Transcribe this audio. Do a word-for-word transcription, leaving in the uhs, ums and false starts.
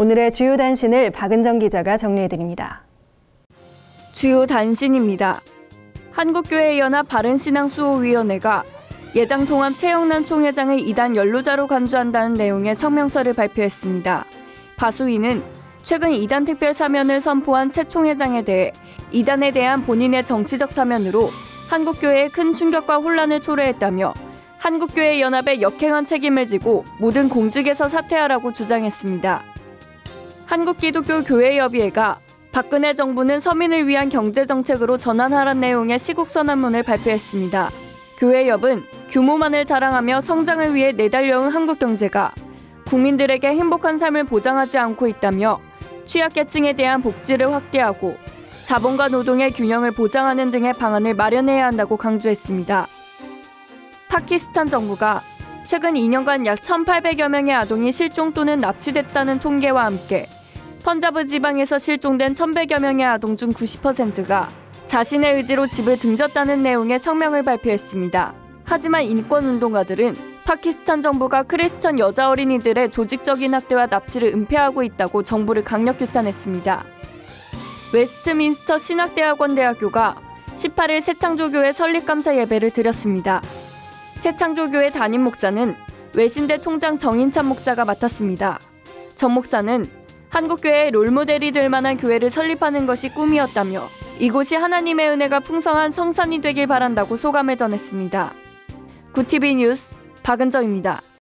오늘의 주요 단신을 박은정 기자가 정리해드립니다. 주요 단신입니다. 한국교회연합 바른신앙수호위원회가 예장통합 채영남 총회장을 이단 연로자로 간주한다는 내용의 성명서를 발표했습니다. 바수위는 최근 이단 특별 사면을 선포한 채 총회장에 대해 이단에 대한 본인의 정치적 사면으로 한국교회에 큰 충격과 혼란을 초래했다며 한국교회연합의 역행한 책임을 지고 모든 공직에서 사퇴하라고 주장했습니다. 한국기독교교회협의회가 박근혜 정부는 서민을 위한 경제정책으로 전환하란 내용의 시국선언문을 발표했습니다. 교회협은 규모만을 자랑하며 성장을 위해 내달려온 한국경제가 국민들에게 행복한 삶을 보장하지 않고 있다며 취약계층에 대한 복지를 확대하고 자본과 노동의 균형을 보장하는 등의 방안을 마련해야 한다고 강조했습니다. 파키스탄 정부가 최근 이 년간 약 천팔백여 명의 아동이 실종 또는 납치됐다는 통계와 함께 펀자브 지방에서 실종된 천백여 명의 아동 중 구십 퍼센트가 자신의 의지로 집을 등졌다는 내용의 성명을 발표했습니다. 하지만 인권운동가들은 파키스탄 정부가 크리스천 여자 어린이들의 조직적인 학대와 납치를 은폐하고 있다고 정부를 강력 규탄했습니다. 웨스트민스터 신학대학원 대학교가 십팔일 새창조교회 설립감사 예배를 드렸습니다. 새창조교회 담임 목사는 외신대 총장 정인찬 목사가 맡았습니다. 정 목사는 한국교회의 롤모델이 될 만한 교회를 설립하는 것이 꿈이었다며 이곳이 하나님의 은혜가 풍성한 성산이 되길 바란다고 소감을 전했습니다. 구티비 뉴스 박은정입니다.